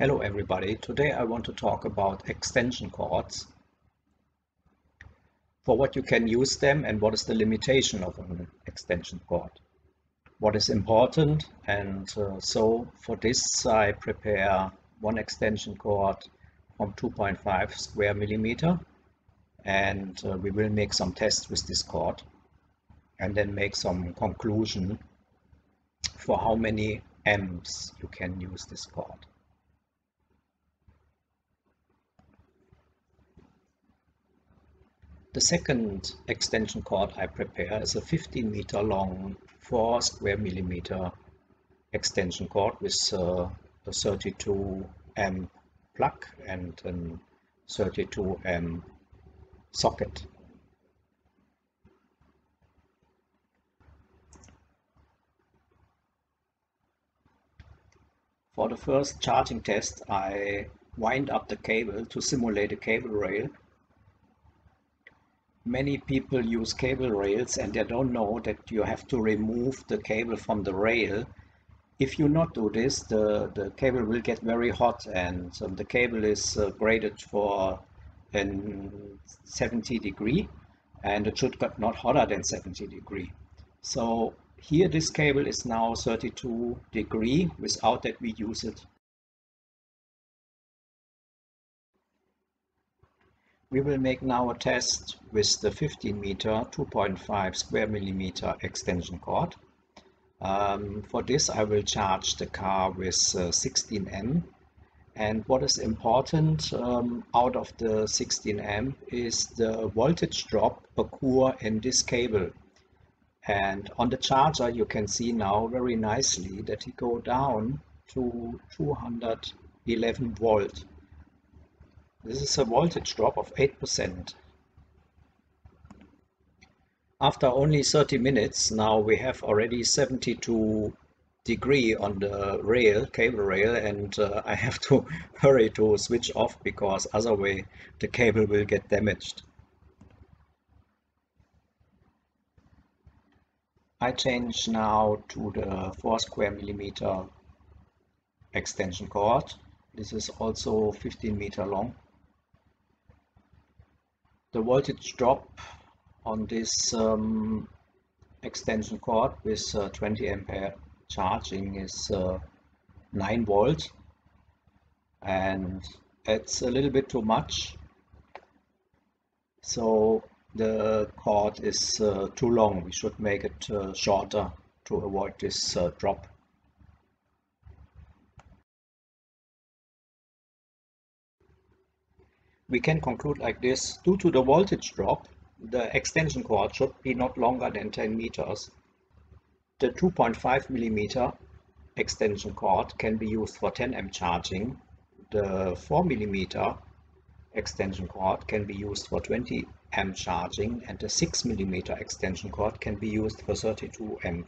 Hello everybody, today I want to talk about extension cords, for what you can use them and what is the limitation of an extension cord, what is important. And so for this I prepare one extension cord from 2.5 square millimeter, and we will make some tests with this cord and then make some conclusion for how many amps you can use this cord. The second extension cord I prepare is a 15 meter long 4 square millimeter extension cord with a 32 amp plug and a 32 amp socket. For the first charging test, I wind up the cable to simulate a cable rail. Many people use cable rails and they don't know that you have to remove the cable from the rail. If you not do this, the cable will get very hot, and the cable is graded for 70 degrees, and it should get not hotter than 70 degrees. So here this cable is now 32 degrees. Without that we use it. We will make now a test with the 15 meter 2.5 square millimeter extension cord. For this I will charge the car with 16 amp, and what is important out of the 16 amp is the voltage drop occur in this cable, and on the charger you can see now very nicely that it go down to 211 volts. This is a voltage drop of 8%. After only 30 minutes, now we have already 72 degrees on the rail, cable rail, and I have to hurry to switch off, because other way the cable will get damaged. I change now to the 4 square millimeter extension cord. This is also 15 meter long. The voltage drop on this extension cord with 20 ampere charging is 9 volts, and it's a little bit too much, so the cord is too long. We should make it shorter to avoid this drop. We can conclude like this: due to the voltage drop, the extension cord should be not longer than 10 meters. The 2.5 millimeter extension cord can be used for 10 amp charging. The 4 millimeter extension cord can be used for 20 amp charging, and the 6 millimeter extension cord can be used for 32 amp